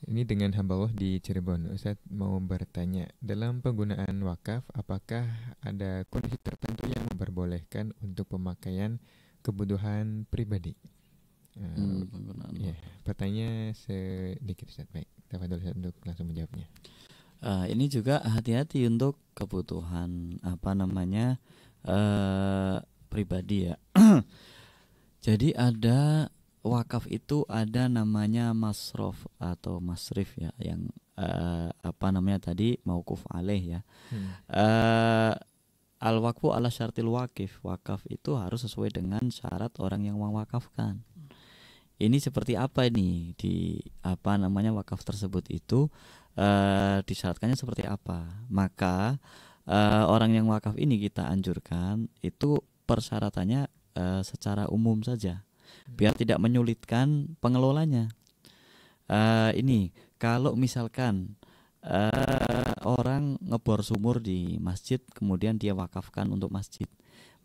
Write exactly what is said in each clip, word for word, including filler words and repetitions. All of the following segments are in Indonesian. Ini dengan hamba Allah di Cirebon. Ustaz mau bertanya, dalam penggunaan wakaf, apakah ada kondisi tertentu yang memperbolehkan untuk pemakaian kebutuhan pribadi? Uh, hmm, ya, pertanyaan sedikit Ustaz. Baik, tafadhol Ustaz untuk langsung menjawabnya. Uh, ini juga hati-hati untuk kebutuhan apa namanya uh, pribadi ya. Jadi ada wakaf itu ada namanya masrof atau masrif ya, yang uh, apa namanya tadi mauquf alaih ya. Hmm. Uh, al wakfu ala syartil wakif, wakaf itu harus sesuai dengan syarat orang yang mewakafkan. Ini seperti apa ini di apa namanya wakaf tersebut itu uh, disyaratkannya seperti apa? Maka uh, orang yang wakaf ini kita anjurkan itu persyaratannya uh, secara umum saja, biar tidak menyulitkan pengelolanya. Uh, ini kalau misalkan uh, orang ngebor sumur di masjid kemudian dia wakafkan untuk masjid,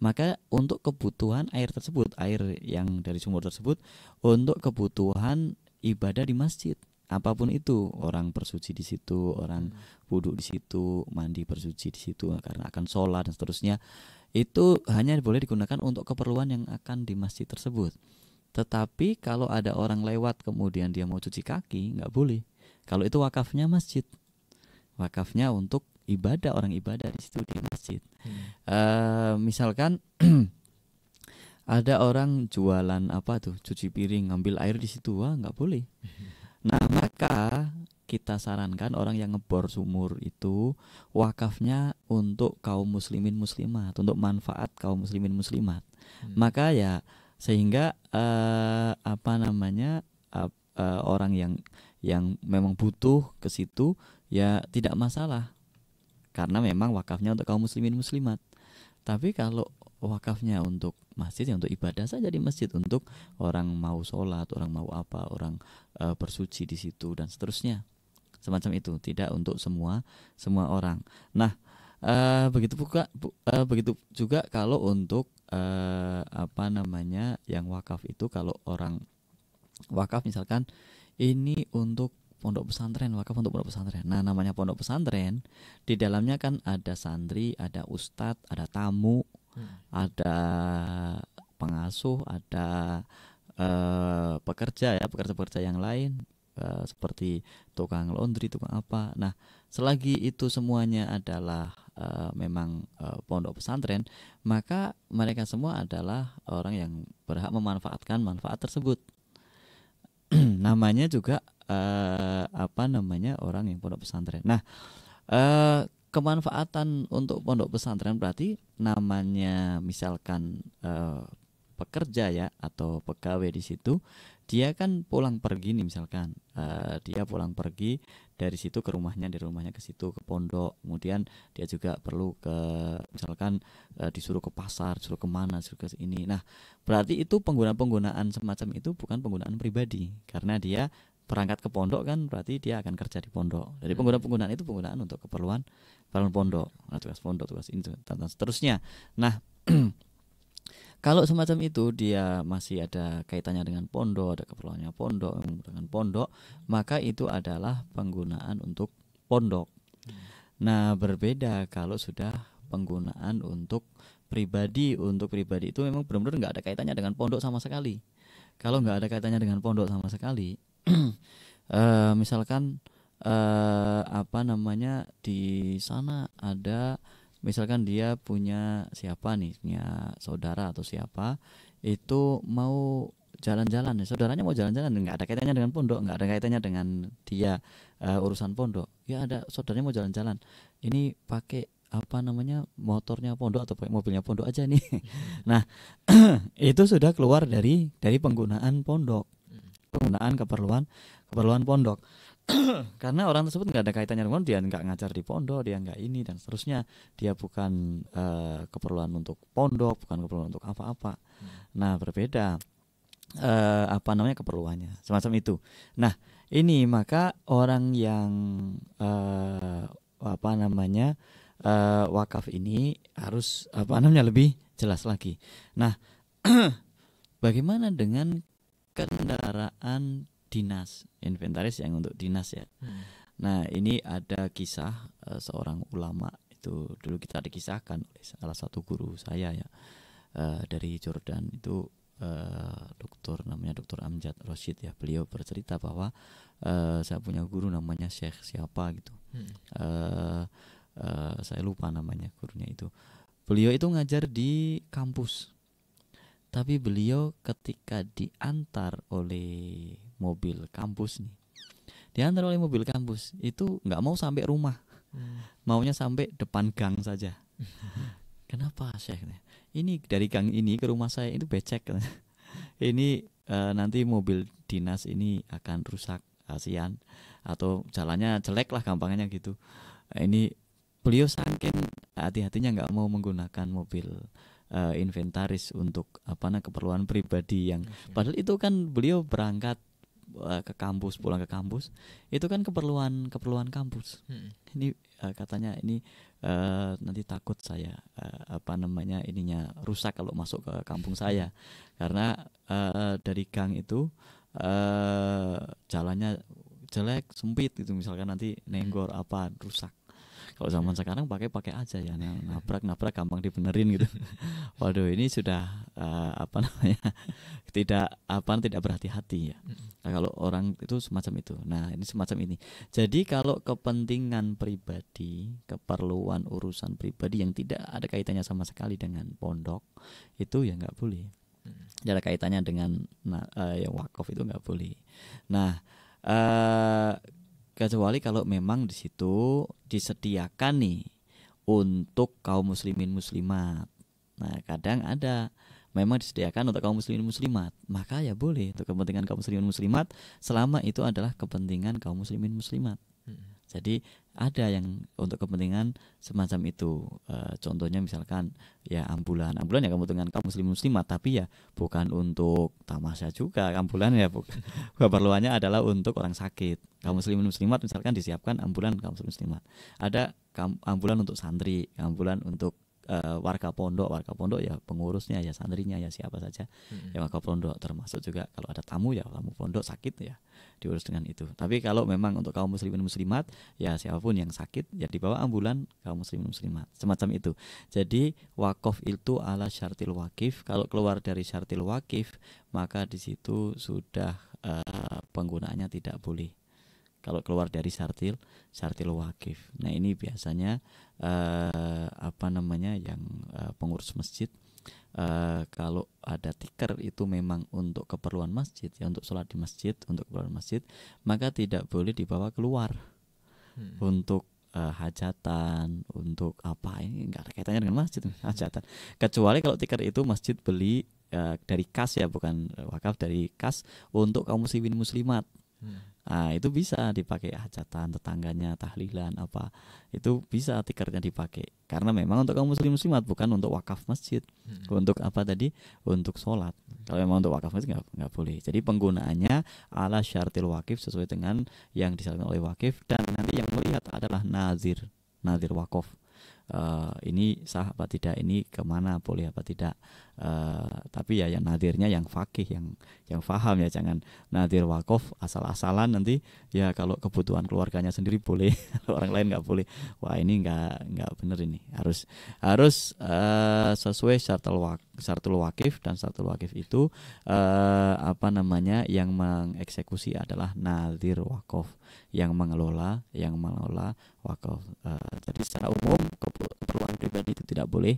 maka untuk kebutuhan air tersebut, air yang dari sumur tersebut untuk kebutuhan ibadah di masjid, apapun itu, orang bersuci di situ, orang wudhu di situ, mandi bersuci di situ karena akan sholat dan seterusnya, itu hanya boleh digunakan untuk keperluan yang akan di masjid tersebut. Tetapi kalau ada orang lewat kemudian dia mau cuci kaki, nggak boleh. Kalau itu wakafnya masjid, wakafnya untuk ibadah, orang ibadah di situ di masjid. Hmm. Uh, misalkan ada orang jualan apa tuh, cuci piring, ngambil air di situ, wah nggak boleh. Hmm. Nah maka kita sarankan orang yang ngebor sumur itu wakafnya untuk kaum muslimin muslimat, untuk manfaat kaum muslimin muslimat. Hmm. Maka ya sehingga uh, apa namanya uh, uh, orang yang yang memang butuh ke situ ya tidak masalah, karena memang wakafnya untuk kaum muslimin muslimat. Tapi kalau wakafnya untuk masjid, ya untuk ibadah saja di masjid, untuk orang mau sholat, orang mau apa, orang e, bersuci di situ dan seterusnya, semacam itu, tidak untuk semua semua orang. Nah e, begitu buka, bu, e, begitu juga kalau untuk e, apa namanya yang wakaf itu, kalau orang wakaf misalkan ini untuk pondok pesantren, wakaf untuk pondok pesantren. Nah, namanya pondok pesantren, di dalamnya kan ada santri, ada ustadz, ada tamu, hmm. ada pengasuh, ada uh, pekerja ya, pekerja-pekerja yang lain uh, seperti tukang laundry, tukang apa. Nah, selagi itu semuanya adalah uh, memang uh, pondok pesantren, maka mereka semua adalah orang yang berhak memanfaatkan manfaat tersebut. Namanya juga Uh, apa namanya orang yang pondok pesantren. Nah uh, kemanfaatan untuk pondok pesantren berarti namanya misalkan uh, pekerja ya atau pegawai di situ, dia kan pulang pergi nih misalkan uh, dia pulang pergi dari situ ke rumahnya, dari rumahnya ke situ ke pondok, kemudian dia juga perlu ke misalkan uh, disuruh ke pasar, disuruh kemana, disuruh ke ini. Nah berarti itu penggunaan-penggunaan semacam itu bukan penggunaan pribadi, karena dia perangkat ke pondok kan berarti dia akan kerja di pondok. Jadi penggunaan-penggunaan itu penggunaan untuk keperluan keperluan pondok, nah, tugas pondok, tugas ini dan seterusnya. Nah kalau semacam itu dia masih ada kaitannya dengan pondok, ada keperluannya pondok, dengan pondok, maka itu adalah penggunaan untuk pondok. Nah berbeda kalau sudah penggunaan untuk pribadi. Untuk pribadi itu memang benar-benar nggak ada kaitannya dengan pondok sama sekali. Kalau nggak ada kaitannya dengan pondok sama sekali, uh, misalkan uh, apa namanya di sana ada, misalkan dia punya siapa nih, punya saudara atau siapa itu mau jalan-jalan ya, saudaranya mau jalan-jalan, nggak ada kaitannya dengan pondok, nggak ada kaitannya dengan dia uh, urusan pondok. Ya ada saudaranya mau jalan-jalan, ini pakai apa namanya motornya pondok atau pakai mobilnya pondok aja nih. Nah itu sudah keluar dari dari penggunaan pondok, penggunaan keperluan keperluan pondok. Karena orang tersebut nggak ada kaitannya dengan, dia nggak ngajar di pondok, dia nggak ini dan seterusnya, dia bukan uh, keperluan untuk pondok, bukan keperluan untuk apa-apa. Nah berbeda uh, apa namanya keperluannya semacam itu. Nah ini maka orang yang uh, apa namanya uh, wakaf ini harus apa namanya lebih jelas lagi. Nah bagaimana dengan kendaraan dinas, inventaris yang untuk dinas ya. Hmm. Nah ini ada kisah uh, seorang ulama itu dulu kita dikisahkan oleh salah satu guru saya ya uh, dari Jordan itu. Uh, dokter namanya Dokter Amjad Rashid ya, beliau bercerita bahwa uh, saya punya guru namanya Syekh siapa gitu, hmm. uh, uh, saya lupa namanya gurunya itu. Beliau itu ngajar di kampus, tapi beliau ketika diantar oleh mobil kampus nih, diantar oleh mobil kampus itu nggak mau sampai rumah, hmm. maunya sampai depan gang saja. Kenapa Syekh? Ini dari gang ini ke rumah saya itu becek. Ini e, nanti mobil dinas ini akan rusak ASEAN atau jalannya jelek lah gampangnya gitu. Ini beliau saking hati-hatinya nggak mau menggunakan mobil e, inventaris untuk apa nah, keperluan pribadi yang padahal itu kan beliau berangkat e, ke kampus, pulang ke kampus itu kan keperluan keperluan kampus. Hmm. Ini e, katanya ini Uh, nanti takut saya uh, apa namanya ininya rusak kalau masuk ke kampung saya karena uh, dari gang itu uh, jalannya jelek sempit gitu misalkan nanti nenggor apa rusak. Kalau zaman sekarang pakai pakai aja ya, nabrak nabrak gampang dibenerin gitu. Waduh ini sudah uh, apa namanya tidak apa tidak berhati-hati ya. Nah, kalau orang itu semacam itu. Nah ini semacam ini. Jadi kalau kepentingan pribadi, keperluan urusan pribadi yang tidak ada kaitannya sama sekali dengan pondok itu ya nggak boleh. Tidak ada kaitannya dengan nah, uh, ya wakaf itu nggak boleh. Nah uh, kecuali kalau memang di situ disediakan nih untuk kaum muslimin muslimat. Nah kadang ada memang disediakan untuk kaum muslimin muslimat, maka ya boleh untuk kepentingan kaum muslimin muslimat selama itu adalah kepentingan kaum muslimin muslimat. Hmm. Jadi ada yang untuk kepentingan semacam itu. E, contohnya misalkan ya ambulan, ambulan ya kepentingan kaum muslimin muslimat, tapi ya bukan untuk tamasya juga. Ambulan ya bukan. Keperluannya adalah untuk orang sakit. Kaum muslimin muslimat misalkan disiapkan ambulan kaum muslimin muslimat, ada ambulan untuk santri, ambulan untuk uh, warga pondok, warga pondok ya pengurusnya ya santrinya ya siapa saja, hmm. ya warga pondok termasuk juga kalau ada tamu ya tamu pondok sakit ya diurus dengan itu. Tapi kalau memang untuk kaum muslimin muslimat ya siapapun yang sakit ya dibawa ambulan kaum muslimin muslimat semacam itu. Jadi wakaf itu ala syartil wakif, kalau keluar dari syartil wakif maka di situ sudah uh, penggunaannya tidak boleh. Kalau keluar dari syartil, syartil wakif. Nah ini biasanya uh, apa namanya yang uh, pengurus masjid. Uh, kalau ada tikar itu memang untuk keperluan masjid, ya untuk sholat di masjid, untuk keperluan masjid, maka tidak boleh dibawa keluar hmm. untuk uh, hajatan, untuk apa ini nggak ada kaitannya dengan masjid, hajatan. Kecuali kalau tikar itu masjid beli uh, dari kas ya, bukan wakaf, dari kas untuk kaum muslimin muslimat. Hmm. Nah, itu bisa dipakai hajatan tetangganya, tahlilan apa itu bisa tikernya dipakai karena memang untuk kaum muslim muslimat bukan untuk wakaf masjid, hmm. untuk apa tadi untuk sholat. Hmm. Kalau memang untuk wakaf masjid nggak nggak boleh. Jadi penggunaannya ala syartil wakif sesuai dengan yang disarankan oleh wakif dan nanti yang melihat adalah nazir, nazir wakaf. Uh, ini sah apa tidak, ini kemana boleh apa tidak, uh, tapi ya yang nadirnya yang fakih, yang yang faham ya, jangan nadir wakaf asal-asalan nanti ya kalau kebutuhan keluarganya sendiri boleh orang lain nggak boleh. Wah ini nggak nggak bener, ini harus harus uh, sesuai syartul wakif, syartul wakif dan syartul wakif itu uh, apa namanya yang mengeksekusi adalah nadir wakaf, yang mengelola yang mengelola wakaf. Uh, jadi secara umum keperluan pribadi itu tidak boleh.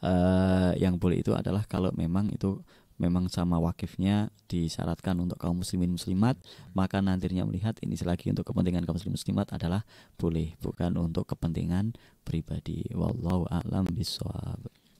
Uh, yang boleh itu adalah kalau memang itu memang sama wakifnya disyaratkan untuk kaum muslimin muslimat, maka nantinya melihat ini selagi untuk kepentingan kaum muslimin muslimat adalah boleh, bukan untuk kepentingan pribadi. Wallahu a'lam bishawab.